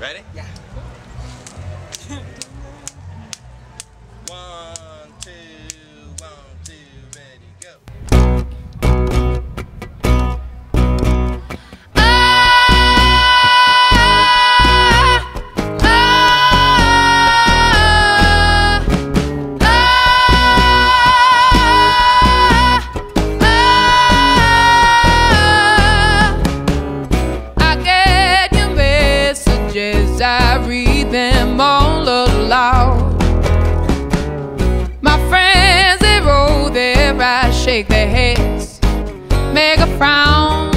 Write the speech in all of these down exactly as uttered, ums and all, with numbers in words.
Ready? Yeah. One, two, one, two, ready, go. I read them all aloud. My friends, they roll their eyes, shake their heads, make a frown.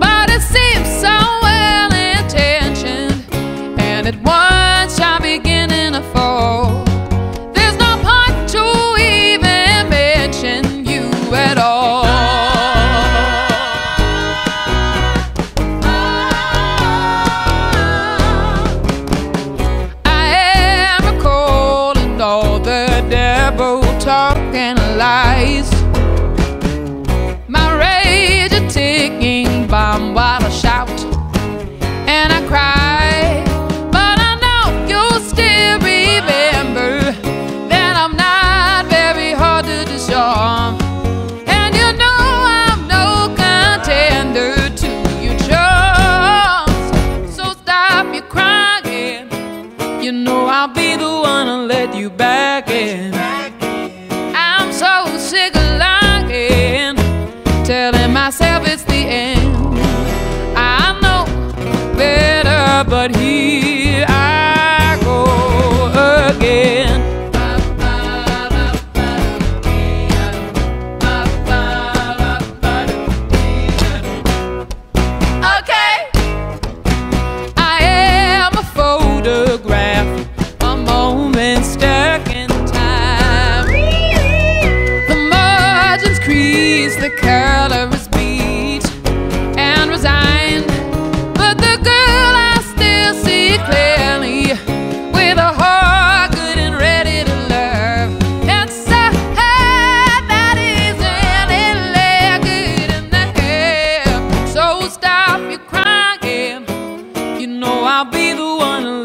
But it seems so well-intentioned, and at once I'm beginning to fall. There's no point to even mention you at all. Talking lies, my rage a ticking bomb while I shout and I cry. But I know you'll still remember that I'm not very hard to disarm. And you know I'm no contender to your charms. So stop your crying, you know I'll be the one to let you back in. So sick of lying, telling myself it's the end. I know better, but here I go again. Okay, I am a photograph, a moment stuck in the color is beat and resigned, but the girl I still see clearly, with a heart good and ready to love. And so that isn't a leg good in the air. So stop your crying, you know I'll be the one.